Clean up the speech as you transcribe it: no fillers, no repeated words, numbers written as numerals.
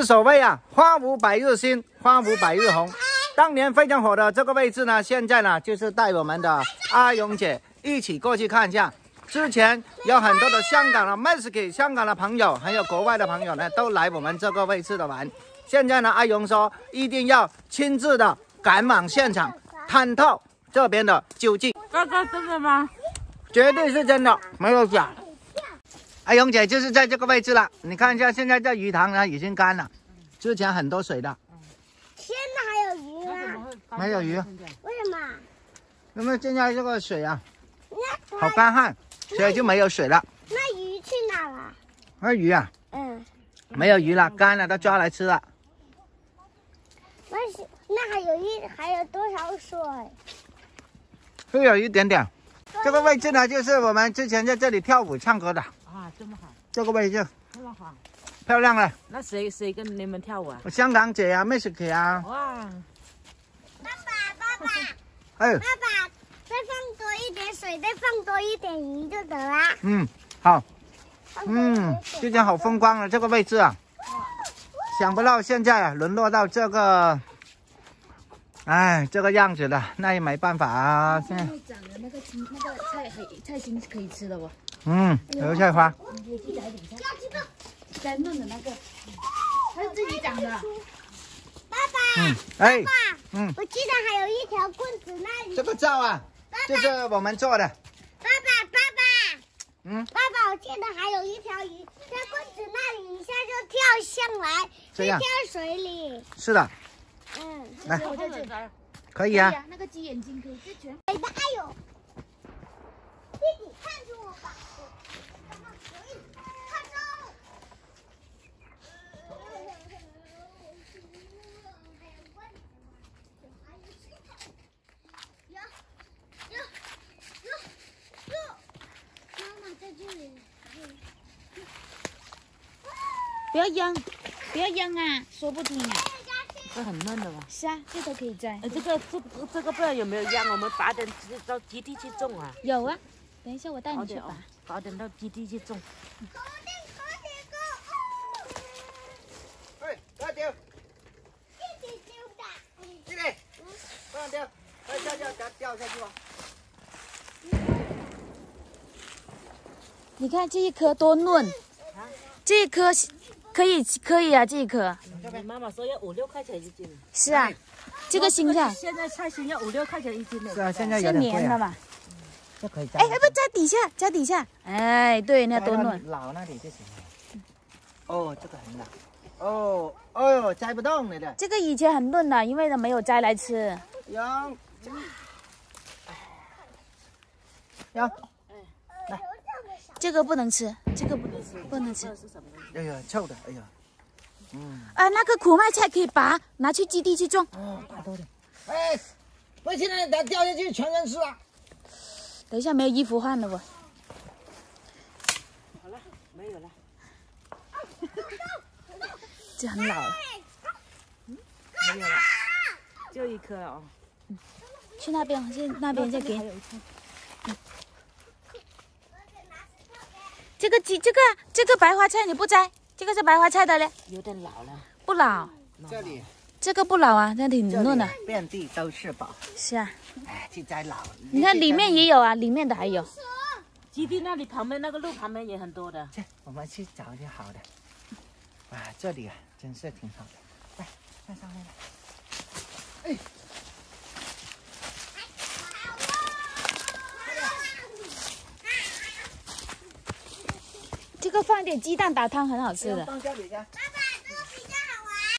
是所谓啊花无百日新，花无百日红。当年非常火的这个位置呢，现在呢就是带我们的阿蓉姐一起过去看一下。之前有很多的香港的 Mexico 香港的朋友，还有国外的朋友呢，都来我们这个位置的玩。现在呢，阿蓉说一定要亲自的赶往现场探讨这边的究竟。哥哥，真的吗？绝对是真的，没有假。 阿蓉姐就是在这个位置了，你看一下，现在这鱼塘呢已经干了，之前很多水的。现在还有鱼啊？没有鱼。为什么？因为现在这个水啊，好干旱，所以就没有水了。那鱼去哪了？那鱼啊，没有鱼了，干了，都抓来吃了。那还有多少水？就有一点点。这个位置呢，就是我们之前在这里跳舞唱歌的。 啊，这么好，这个位置这么好，漂亮了。那谁跟你们跳舞啊？我香港姐啊，妹子姐啊。哇！爸爸，哎，爸爸，再放多一点水，再放多一点鱼就得了。嗯，好。嗯，就这样好风光了这个位置啊。想不到现在啊，沦落到这个，哎，这个样子的，那也没办法啊。现在长的那个青菜的菜心可以吃了不？ 嗯，油菜花。在弄的那个，它是自己长的。爸爸，哎，嗯，我记得还有一条棍子那里。这个灶啊，就是我们做的。爸爸，嗯，爸爸，我记得还有一条鱼在棍子那里一下就跳上来，就跳水里。是的。嗯，来，可以啊。那个鸡眼睛可以，这全。哎呦，弟弟看着我吧。 不要扔啊！说不听啊！这很嫩的吧？是啊，这都可以摘。这个不知道有没有秧，我们拔点到基地去种啊。有啊，等一下我带你去拔。拔点到基地去种。哎，不要丢！弟弟丢的。弟弟，不要丢，快掉下去吧。你看这一颗多嫩，这一颗。 可以啊，这一颗。妈妈说要5、6块钱一斤。是啊，这个新菜。现在菜心要5、6块钱一斤了。是啊，现在有点贵了嘛。这可以摘。哎，不在底下，在底下。哎，对，那多嫩。老那里就行了。哦，这个很老。哦，摘不动了的。这个以前很嫩的，因为呢没有摘来吃。有。来。 这个不能吃，这个不能吃。哎呀，臭的，哎呀，啊，那个苦麦菜可以拔，拿去基地去种。哦，拔多点。哎，我现在它掉下去全身是啊。等一下没有衣服换了我。好了，没有了。这很老了。嗯，没有了，就一颗了啊。嗯，去那边，去那边再给。 这个白花菜你不摘，这个是白花菜的嘞，有点老了，不老。这里这个不老啊，那挺嫩的。遍地都是宝。是啊。哎，去摘老。你看里面也有啊，里面的还有。基地那里旁边那个路旁边也很多的。这我们去找点好的。哇，这里啊，真是挺好的。来，看上面来。哎。 这个放点鸡蛋打汤很好吃的。放家里去。